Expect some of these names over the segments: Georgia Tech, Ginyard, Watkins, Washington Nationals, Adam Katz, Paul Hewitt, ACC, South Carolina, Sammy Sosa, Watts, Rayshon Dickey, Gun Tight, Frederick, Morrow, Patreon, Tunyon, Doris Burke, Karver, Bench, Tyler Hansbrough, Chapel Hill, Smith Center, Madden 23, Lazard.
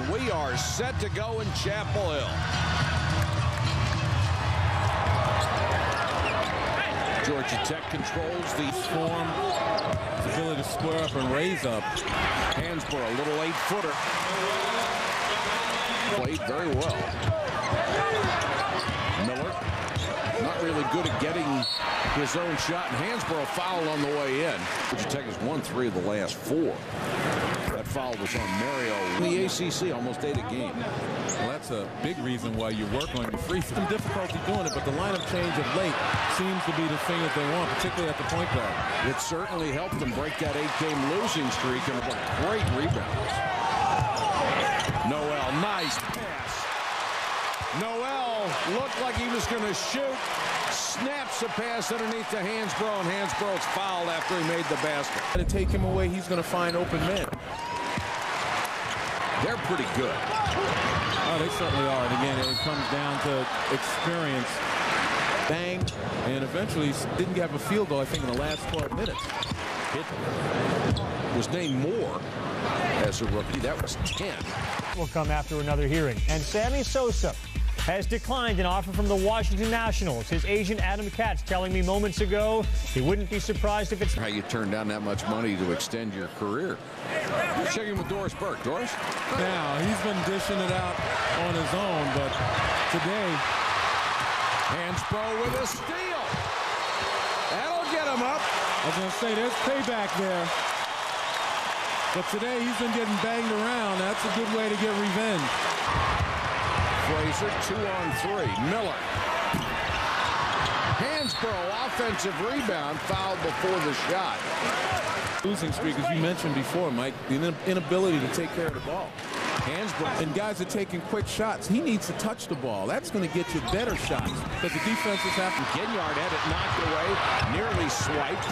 and we are set to go in Chapel Hill. Georgia Tech controls the form, the ability to square up and raise up. Hansbrough, a little eight-footer. Played very well. Miller, not really good at getting his own shot, and Hansbrough fouled on the way in. Georgia Tech has won 3 of the last 4. That foul was on Morrow. The ACC almost ate a game. Well, that's a big reason why you work on your free throw. Some difficulty doing it, but the lineup change of late seems to be the thing that they want, particularly at the point guard. It certainly helped them break that 8-game losing streak, and what great rebounds. Noel, nice pass. Noel looked like he was going to shoot. Snaps a pass underneath to Hansbrough, and Hansbrough's fouled after he made the basket. To take him away, he's going to find open men. They're pretty good. Oh, they certainly are. And again, it comes down to experience. Bang, and eventually didn't have a field goal, I think, in the last 12 minutes. It was named Moore as a rookie. That was 10. Will come after another hearing. And Sammy Sosa has declined an offer from the Washington Nationals. His agent, Adam Katz, telling me moments ago he wouldn't be surprised if it's... How you turn down that much money to extend your career. We're checking with Doris Burke. Doris? Now, he's been dishing it out on his own, but today... Hansbrough with a steal. That'll get him up. I was going to say, there's payback there. But today, he's been getting banged around. That's a good way to get revenge. Frazier, 2 on 3. Miller. Hansbrough, offensive rebound, fouled before the shot. Losing streak, as you mentioned before, Mike, the inability to take care of the ball. Hansbrough, and guys are taking quick shots. He needs to touch the ball. That's going to get you better shots, because the defenses have to. Ginyard had it knocked away, nearly swiped.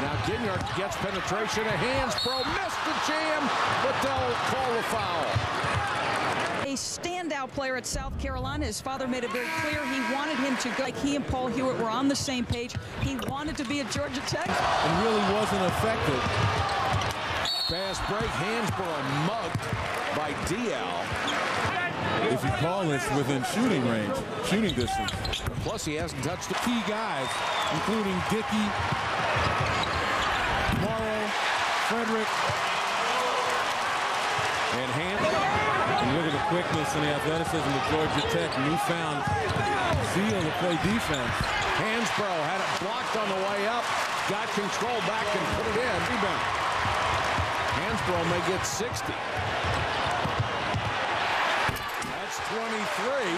Now Ginyard gets penetration. A Hansbrough missed the jam, but they'll call the foul. A standout player at South Carolina. His father made it very clear he wanted him to go. Like he and Paul Hewitt were on the same page. He wanted to be at Georgia Tech. And really wasn't affected. Fast break. Hansbrough mugged by Dial. If you call this within shooting range, shooting distance. Plus he hasn't touched the key guys, including Dickey, Morrow, Frederick, and Hansbrough. And look at the quickness and the athleticism of Georgia Tech. Newfound zeal to play defense. Hansbrough had it blocked on the way up, got control back and put it in. Rebound. Hansbrough may get 60. That's 23.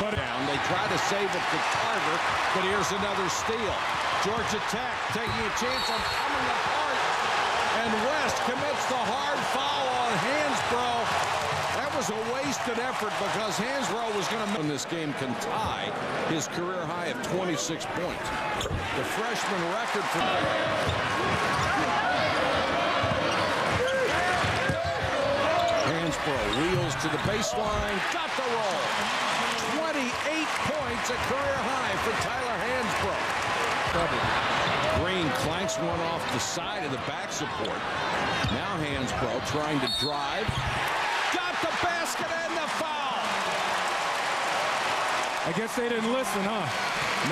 Put down. They try to save it to Karver, but here's another steal. Georgia Tech taking a chance on coming apart. And West commits the hard foul on Hansbrough. That was a wasted effort because Hansbrough was going to win this game, can tie his career high of 26 points. The freshman record for Hansbrough wheels to the baseline, got the roll. 28 points, a career high for Tyler Hansbrough. Green clanks one off the side of the back support. Now Hansbrough trying to drive. Got the basket and the foul. I guess they didn't listen, huh?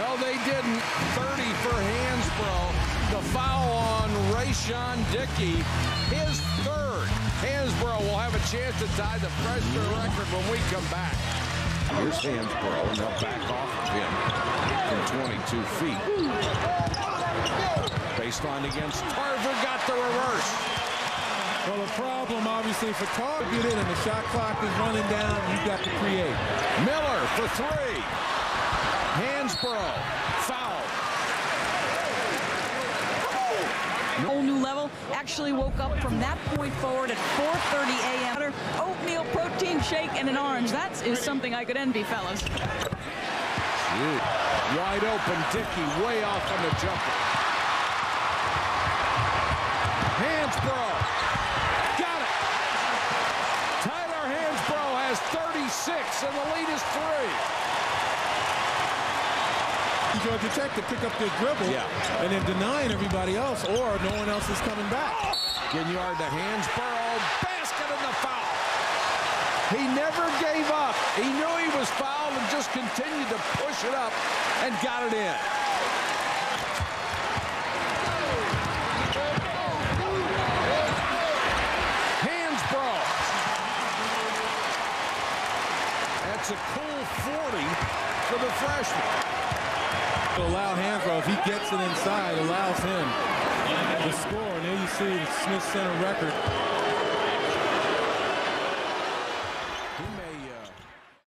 No, they didn't. 30 for Hansbrough. The foul on Rayshon Dickey. His third. Hansbrough will have a chance to tie the freshman record when we come back. Here's Hansbrough, and they'll back off of him from 22 feet. Baseline against Karver, got the reverse. Well, the problem obviously for Karver, get in and the shot clock is running down. You've got to create. Miller for 3. Hansbrough foul. Whole new level. Actually woke up from that point forward at 4:30 a.m. Oatmeal protein shake and an orange. That is something I could envy, fellas. Wide open, Dickey way off on the jumper. Hansbrough got it. Tyler Hansbrough has 36 and the lead is 3. Georgia Tech to pick up their dribble, yeah, and then denying everybody else or no one else is coming back. Ginyard to Hansbrough, basket and the foul. He never gave up. He knew he was fouled and just continued to push it up and got it in. Hansbrough. That's a cool 40 for the freshman. Allow Hansbrough, if he gets it inside, allows him to score. And there you see the Smith Center record